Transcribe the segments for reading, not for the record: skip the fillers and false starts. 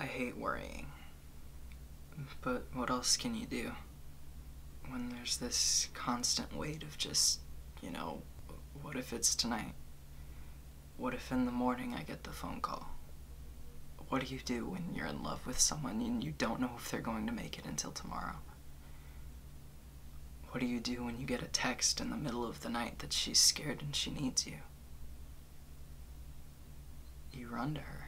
I hate worrying, but what else can you do when there's this constant weight of just, you know, what if it's tonight? What if in the morning I get the phone call? What do you do when you're in love with someone and you don't know if they're going to make it until tomorrow? What do you do when you get a text in the middle of the night that she's scared and she needs you? You run to her.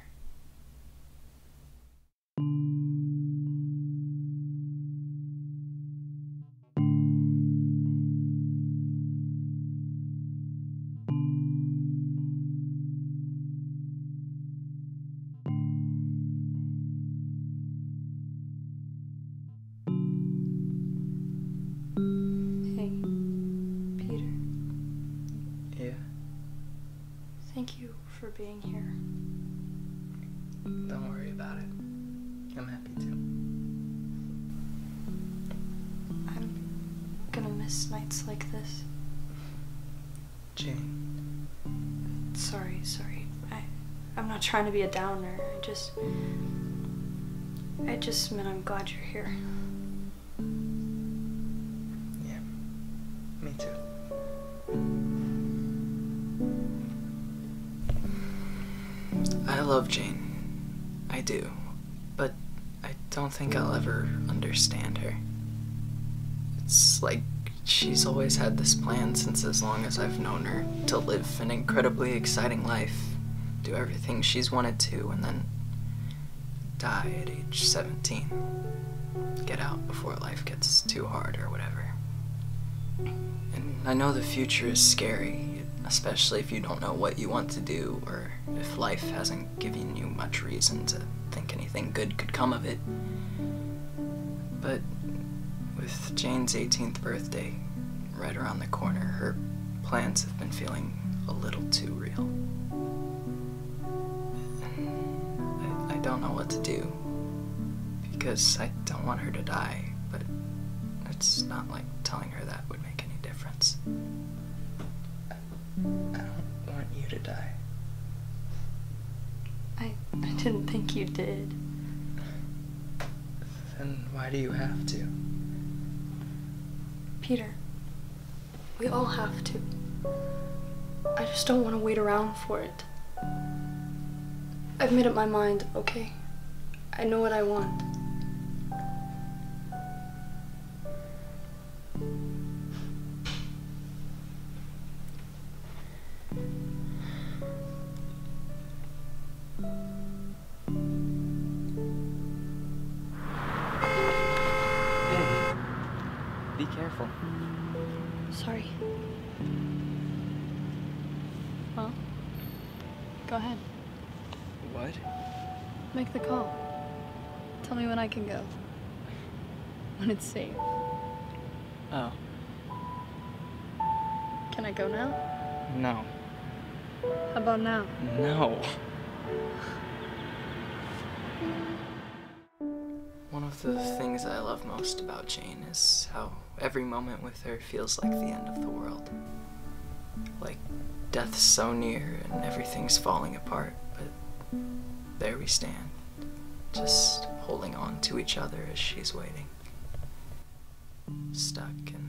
Thank you for being here. Don't worry about it. I'm happy to. I'm gonna miss nights like this. Jane. Sorry. I'm not trying to be a downer. I just meant I'm glad you're here. Yeah. Me too. I love Jane. I do. But I don't think I'll ever understand her. It's like she's always had this plan since as long as I've known her to live an incredibly exciting life, do everything she's wanted to, and then die at age 17. Get out before life gets too hard or whatever. And I know the future is scary, especially if you don't know what you want to do, or if life hasn't given you much reason to think anything good could come of it. But with Jane's 18th birthday right around the corner, her plans have been feeling a little too real. And I don't know what to do, because I don't want her to die, but it's not like telling her that would make any difference. I don't want you to die. I didn't think you did. Then why do you have to? Peter, we all have to. I just don't want to wait around for it. I've made up my mind, okay? I know what I want. Be careful. Sorry. Well, go ahead. What? Make the call. Tell me when I can go. When it's safe. Oh. Can I go now? No. How about now? No. One of the things I love most about Jane is how every moment with her feels like the end of the world. Like death's so near and everything's falling apart, but there we stand, just holding on to each other as she's waiting. Stuck in